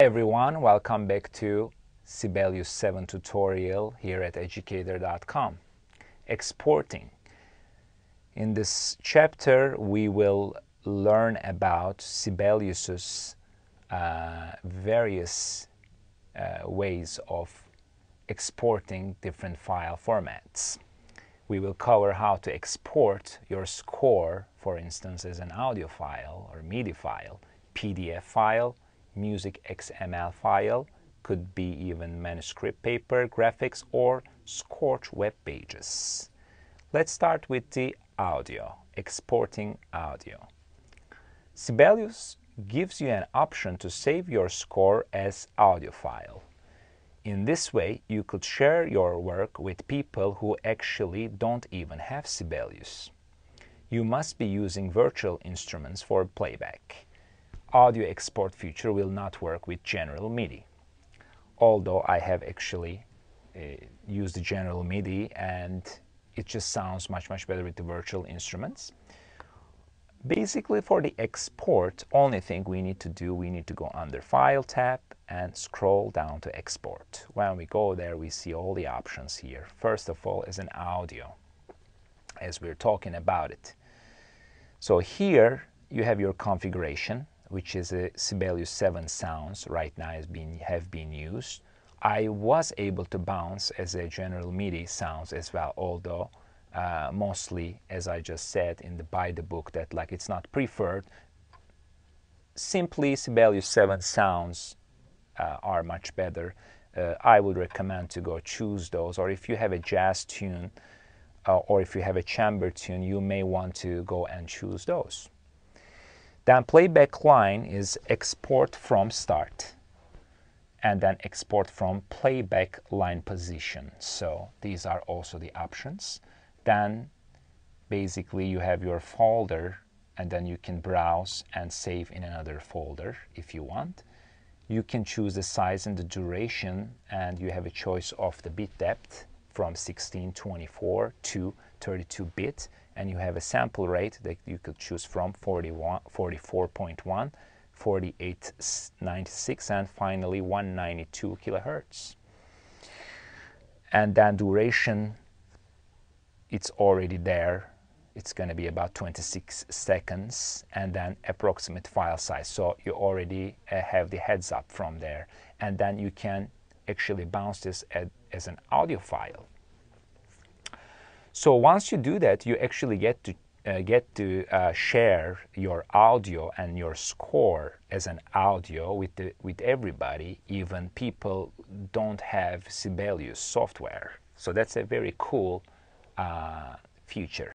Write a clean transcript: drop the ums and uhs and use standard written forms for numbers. Hey everyone, welcome back to Sibelius 7 tutorial here at educator.com. Exporting. In this chapter we will learn about Sibelius's various ways of exporting different file formats. We will cover how to export your score, for instance, as an audio file or MIDI file, PDF file, Music XML file, could be even manuscript paper, graphics, or Scorch web pages. Let's start with the audio, exporting audio. Sibelius gives you an option to save your score as audio file. In this way, you could share your work with people who actually don't even have Sibelius. You must be using virtual instruments for playback. Audio export feature will not work with general MIDI, although I have actually used the general MIDI and it just sounds much better with the virtual instruments. Basically, for the export, only thing we need to go under File tab and scroll down to Export. When we go there, we see all the options here. First of all is an audio, as we're talking about it. So here you have your configuration, which is a Sibelius 7 sounds right now have been used. I was able to bounce as a general MIDI sounds as well, although mostly, as I just said, by the book, that like it's not preferred. Simply Sibelius 7 sounds are much better. I would recommend to go choose those, or if you have a jazz tune or if you have a chamber tune, you may want to go and choose those. Then playback line is export from start, and then export from playback line position. So these are also the options. Then basically you have your folder, and then you can browse and save in another folder if you want. You can choose the size and the duration, and you have a choice of the bit depth from 16, 24 to 32 bit. And you have a sample rate that you could choose from 41, 44.1, 4896, and finally 192 kilohertz. And then duration, it's already there. It's going to be about 26 seconds, and then approximate file size. So you already have the heads up from there. And then you can actually bounce this as an audio file. So once you do that, you actually get to share your audio and your score as an audio with everybody, even people don't have Sibelius software. So that's a very cool feature.